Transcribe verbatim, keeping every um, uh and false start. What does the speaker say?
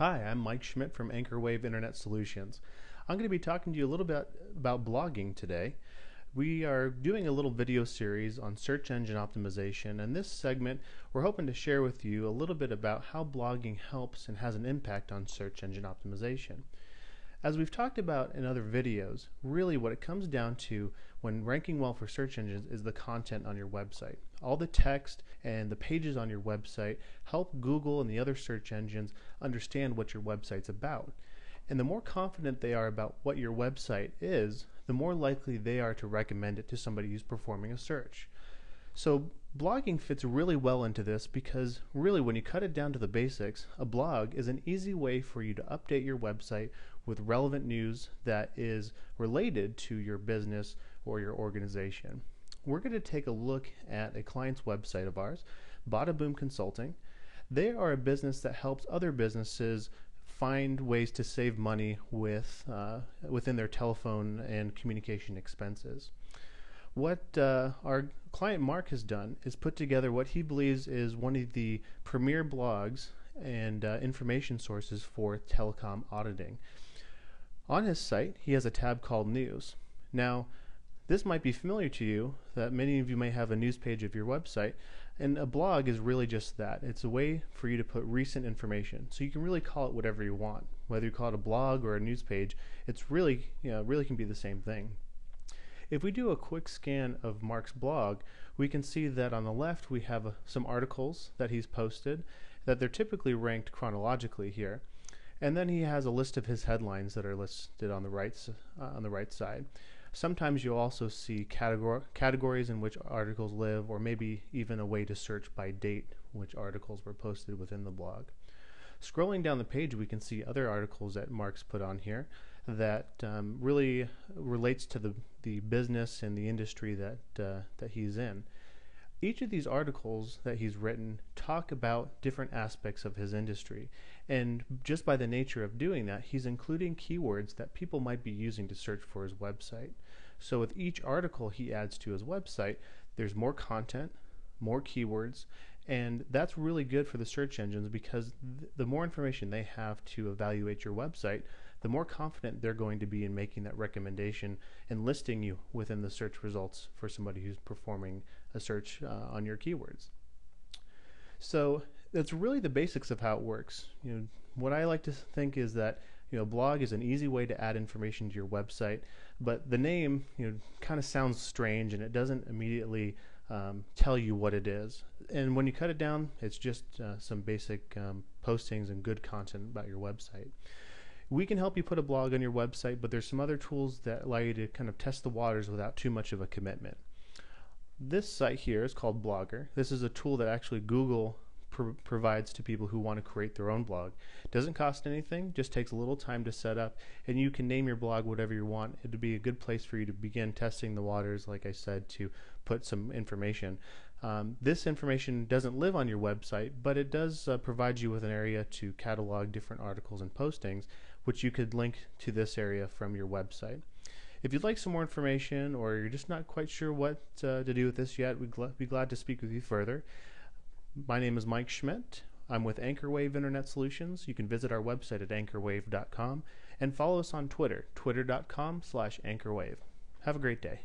Hi, I'm Mike Schmidt from AnchorWave Internet Solutions. I'm going to be talking to you a little bit about blogging today. We are doing a little video series on search engine optimization, and this segment we're hoping to share with you a little bit about how blogging helps and has an impact on search engine optimization. As we've talked about in other videos, really what it comes down to when ranking well for search engines is the content on your website. All the text and the pages on your website help Google and the other search engines understand what your website's about. And the more confident they are about what your website is, the more likely they are to recommend it to somebody who's performing a search. So blogging fits really well into this because really when you cut it down to the basics, a blog is an easy way for you to update your website with relevant news that is related to your business or your organization. We're going to take a look at a client's website of ours, BadaBoom Consulting. They are a business that helps other businesses find ways to save money with, uh, within their telephone and communication expenses. What uh, our client Mark has done is put together what he believes is one of the premier blogs and uh, information sources for telecom auditing. On his site, he has a tab called News. Now, this might be familiar to you, that many of you may have a news page of your website, and a blog is really just that. It's a way for you to put recent information. So you can really call it whatever you want. Whether you call it a blog or a news page, it's really, you know, really can be the same thing. If we do a quick scan of Mark's blog, we can see that on the left we have some articles that he's posted, that they're typically ranked chronologically here. And then he has a list of his headlines that are listed on the right, uh, on the right side. Sometimes you'll also see categor categories in which articles live, or maybe even a way to search by date which articles were posted within the blog. Scrolling down the page, we can see other articles that Mark's put on here that um, really relates to the, the business and the industry that, uh, that he's in. Each of these articles that he's written talk about different aspects of his industry, and just by the nature of doing that, he's including keywords that people might be using to search for his website. So with each article he adds to his website, there's more content, more keywords, and that's really good for the search engines because th- the more information they have to evaluate your website, the more confident they're going to be in making that recommendation and listing you within the search results for somebody who's performing a search uh, on your keywords. So that's really the basics of how it works. You know, what I like to think is that, you know, blog is an easy way to add information to your website, but the name, you know, kind of sounds strange and it doesn't immediately um, tell you what it is. And when you cut it down, it's just uh, some basic um, postings and good content about your website. We can help you put a blog on your website, but there's some other tools that allow you to kind of test the waters without too much of a commitment. This site here is called Blogger. This is a tool that actually Google pr provides to people who want to create their own blog. It doesn't cost anything, just takes a little time to set up, and you can name your blog whatever you want. It would be a good place for you to begin testing the waters, like I said, to put some information. Um, this information doesn't live on your website, but it does uh, provide you with an area to catalog different articles and postings, which you could link to this area from your website. If you'd like some more information or you're just not quite sure what uh, to do with this yet, we'd gl- be glad to speak with you further. My name is Mike Schmidt. I'm with AnchorWave Internet Solutions. You can visit our website at anchorwave dot com and follow us on Twitter, twitter dot com slash anchorwave. Have a great day.